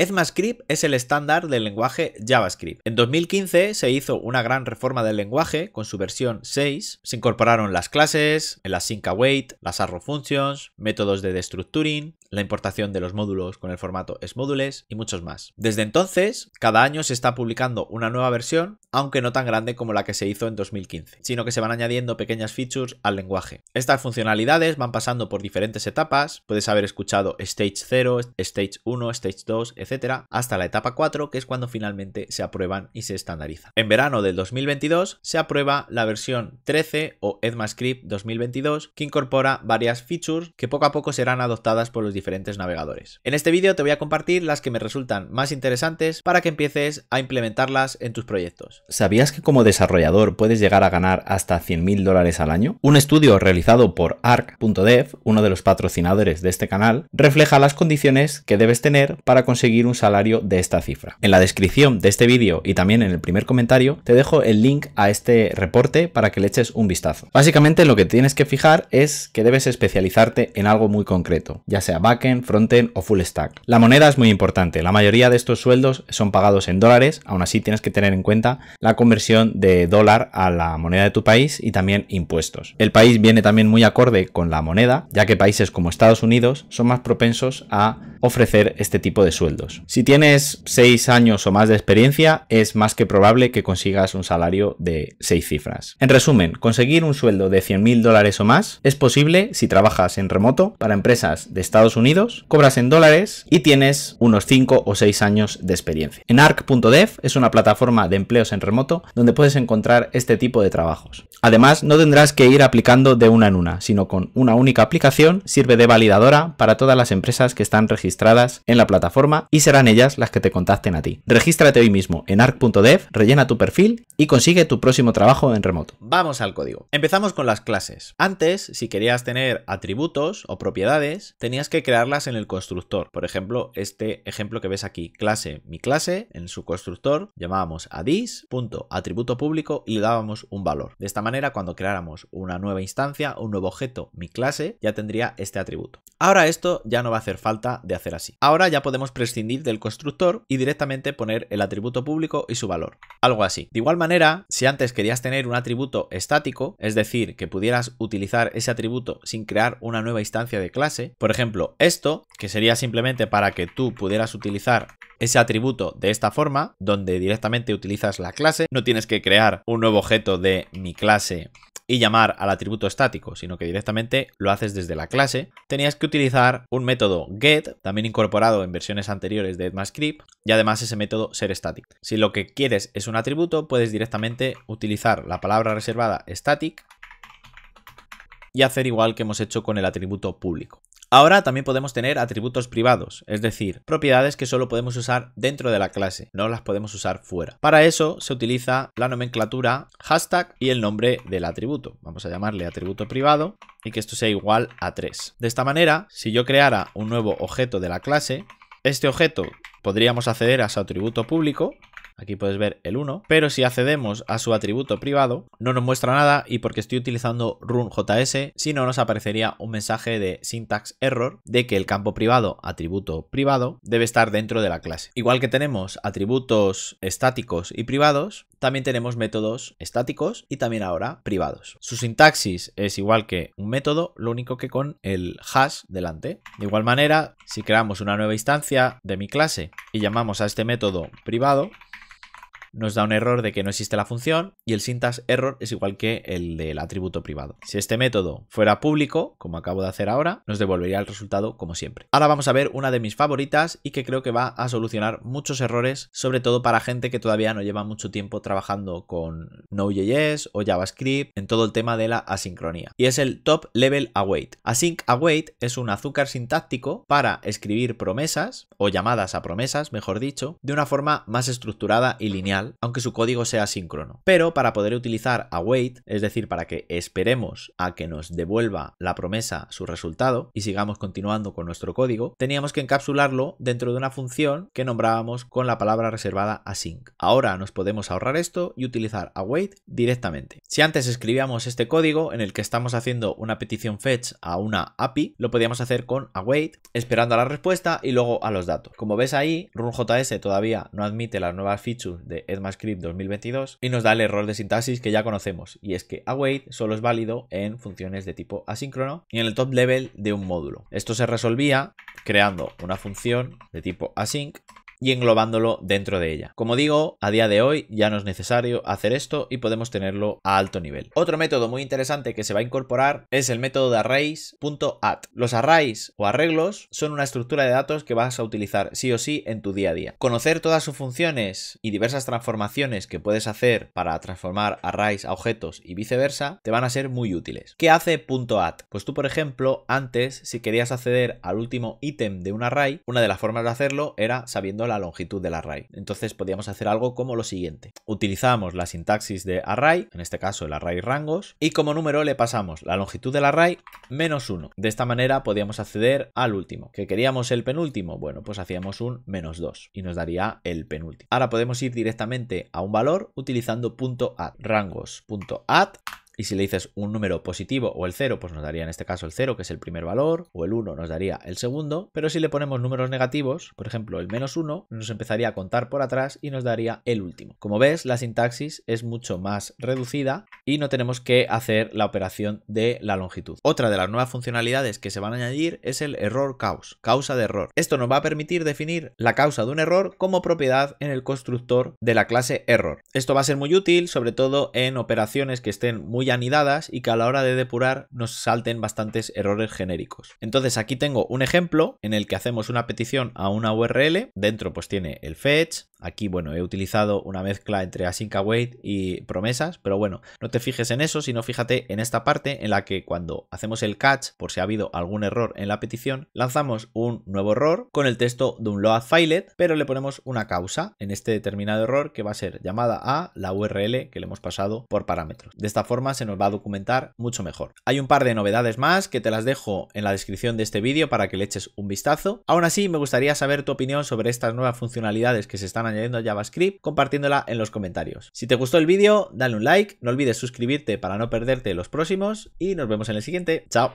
ECMAScript es el estándar del lenguaje JavaScript. En 2015 se hizo una gran reforma del lenguaje con su versión 6. Se incorporaron las clases, el async await, las arrow functions, métodos de destructuring, la importación de los módulos con el formato ESModules y muchos más. Desde entonces, cada año se está publicando una nueva versión, aunque no tan grande como la que se hizo en 2015, sino que se van añadiendo pequeñas features al lenguaje. Estas funcionalidades van pasando por diferentes etapas. Puedes haber escuchado Stage 0, Stage 1, Stage 2, etcétera, hasta la etapa 4, que es cuando finalmente se aprueban y se estandarizan. En verano del 2022 se aprueba la versión 13 o ECMAScript 2022, que incorpora varias features que poco a poco serán adoptadas por los diferentes navegadores. En este vídeo te voy a compartir las que me resultan más interesantes para que empieces a implementarlas en tus proyectos. ¿Sabías que como desarrollador puedes llegar a ganar hasta $100.000 al año? Un estudio realizado por arc.dev, uno de los patrocinadores de este canal, refleja las condiciones que debes tener para conseguir un salario de esta cifra. En la descripción de este vídeo y también en el primer comentario te dejo el link a este reporte para que le eches un vistazo. Básicamente lo que tienes que fijar es que debes especializarte en algo muy concreto, ya sea backend, frontend o full stack. La moneda es muy importante. La mayoría de estos sueldos son pagados en dólares, aún así tienes que tener en cuenta la conversión de dólar a la moneda de tu país y también impuestos. El país viene también muy acorde con la moneda, ya que países como Estados Unidos son más propensos a ofrecer este tipo de sueldos. Si tienes 6 años o más de experiencia, es más que probable que consigas un salario de 6 cifras. En resumen, conseguir un sueldo de $100.000 o más es posible si trabajas en remoto para empresas de Estados Unidos, cobras en dólares y tienes unos 5 o 6 años de experiencia. En arc.dev es una plataforma de empleos en remoto donde puedes encontrar este tipo de trabajos. Además, no tendrás que ir aplicando de una en una, sino con una única aplicación sirve de validadora para todas las empresas que están registradas en la plataforma y serán ellas las que te contacten a ti. Regístrate hoy mismo en arc.dev, rellena tu perfil y consigue tu próximo trabajo en remoto. Vamos al código. Empezamos con las clases. Antes, si querías tener atributos o propiedades, tenías que crearlas en el constructor. Por ejemplo, este ejemplo que ves aquí, clase, mi clase, en su constructor llamábamos a this.atributo público y le dábamos un valor. De esta manera, cuando creáramos una nueva instancia, un nuevo objeto, mi clase, ya tendría este atributo. Ahora esto ya no va a hacer falta de hacer así. Ahora ya podemos prescindir del constructor y directamente poner el atributo público y su valor. Algo así. De igual manera, si antes querías tener un atributo estático, es decir, que pudieras utilizar ese atributo sin crear una nueva instancia de clase, por ejemplo, esto, que sería simplemente para que tú pudieras utilizar ese atributo de esta forma, donde directamente utilizas la clase, no tienes que crear un nuevo objeto de mi clase y llamar al atributo estático, sino que directamente lo haces desde la clase. Tenías que utilizar un método get, también incorporado en versiones anteriores de ECMAScript, y además ese método ser static. Si lo que quieres es un atributo, puedes directamente utilizar la palabra reservada static y hacer igual que hemos hecho con el atributo público. Ahora también podemos tener atributos privados, es decir, propiedades que solo podemos usar dentro de la clase, no las podemos usar fuera. Para eso se utiliza la nomenclatura hashtag y el nombre del atributo. Vamos a llamarle atributo privado y que esto sea igual a 3. De esta manera, si yo creara un nuevo objeto de la clase, este objeto podríamos acceder a su atributo público. Aquí puedes ver el 1, pero si accedemos a su atributo privado, no nos muestra nada y porque estoy utilizando runjs, si no nos aparecería un mensaje de syntax error de que el campo privado, atributo privado, debe estar dentro de la clase. Igual que tenemos atributos estáticos y privados, también tenemos métodos estáticos y también ahora privados. Su sintaxis es igual que un método, lo único que con el hash delante. De igual manera, si creamos una nueva instancia de mi clase y llamamos a este método privado, nos da un error de que no existe la función y el syntax error es igual que el del atributo privado. Si este método fuera público, como acabo de hacer ahora, nos devolvería el resultado como siempre. Ahora vamos a ver una de mis favoritas y que creo que va a solucionar muchos errores, sobre todo para gente que todavía no lleva mucho tiempo trabajando con Node.js o JavaScript en todo el tema de la asincronía. Y es el Top Level Await. Async Await es un azúcar sintáctico para escribir promesas o llamadas a promesas, mejor dicho, de una forma más estructurada y lineal, final, aunque su código sea asíncrono. Pero para poder utilizar await, es decir, para que esperemos a que nos devuelva la promesa su resultado y sigamos continuando con nuestro código, teníamos que encapsularlo dentro de una función que nombrábamos con la palabra reservada async. Ahora nos podemos ahorrar esto y utilizar await directamente. Si antes escribíamos este código en el que estamos haciendo una petición fetch a una API, lo podíamos hacer con await, esperando a la respuesta y luego a los datos. Como ves ahí, runJS todavía no admite las nuevas features de ECMAScript 2022 y nos da el error de sintaxis que ya conocemos, y es que await solo es válido en funciones de tipo asíncrono y en el top level de un módulo. Esto se resolvía creando una función de tipo async y englobándolo dentro de ella. Como digo, a día de hoy ya no es necesario hacer esto y podemos tenerlo a alto nivel. Otro método muy interesante que se va a incorporar es el método de arrays.add. Los arrays o arreglos son una estructura de datos que vas a utilizar sí o sí en tu día a día. Conocer todas sus funciones y diversas transformaciones que puedes hacer para transformar arrays a objetos y viceversa te van a ser muy útiles. ¿Qué hace .add? Pues tú, por ejemplo, antes, si querías acceder al último ítem de un array, una de las formas de hacerlo era sabiendo la longitud del array. Entonces podíamos hacer algo como lo siguiente. Utilizamos la sintaxis de array, en este caso el array rangos, y como número le pasamos la longitud del array menos 1. De esta manera podíamos acceder al último. ¿Que queríamos el penúltimo? Bueno, pues hacíamos un menos 2 y nos daría el penúltimo. Ahora podemos ir directamente a un valor utilizando .add, rangos.add. Y si le dices un número positivo o el 0, pues nos daría en este caso el 0, que es el primer valor, o el 1 nos daría el segundo. Pero si le ponemos números negativos, por ejemplo el menos 1, nos empezaría a contar por atrás y nos daría el último. Como ves, la sintaxis es mucho más reducida y no tenemos que hacer la operación de la longitud. Otra de las nuevas funcionalidades que se van a añadir es el error cause, causa de error. Esto nos va a permitir definir la causa de un error como propiedad en el constructor de la clase error. Esto va a ser muy útil, sobre todo en operaciones que estén muy anidadas y que a la hora de depurar nos salten bastantes errores genéricos. Entonces aquí tengo un ejemplo en el que hacemos una petición a una URL, dentro pues tiene el fetch. Aquí, bueno, he utilizado una mezcla entre async await y promesas, pero bueno, no te fijes en eso, sino fíjate en esta parte en la que cuando hacemos el catch, por si ha habido algún error en la petición, lanzamos un nuevo error con el texto de un load filet, pero le ponemos una causa en este determinado error que va a ser llamada a la URL que le hemos pasado por parámetros. De esta forma se nos va a documentar mucho mejor. Hay un par de novedades más que te las dejo en la descripción de este vídeo para que le eches un vistazo. Aún así, me gustaría saber tu opinión sobre estas nuevas funcionalidades que se están añadiendo a JavaScript, compartiéndola en los comentarios. Si te gustó el vídeo, dale un like, no olvides suscribirte para no perderte los próximos y nos vemos en el siguiente. ¡Chao!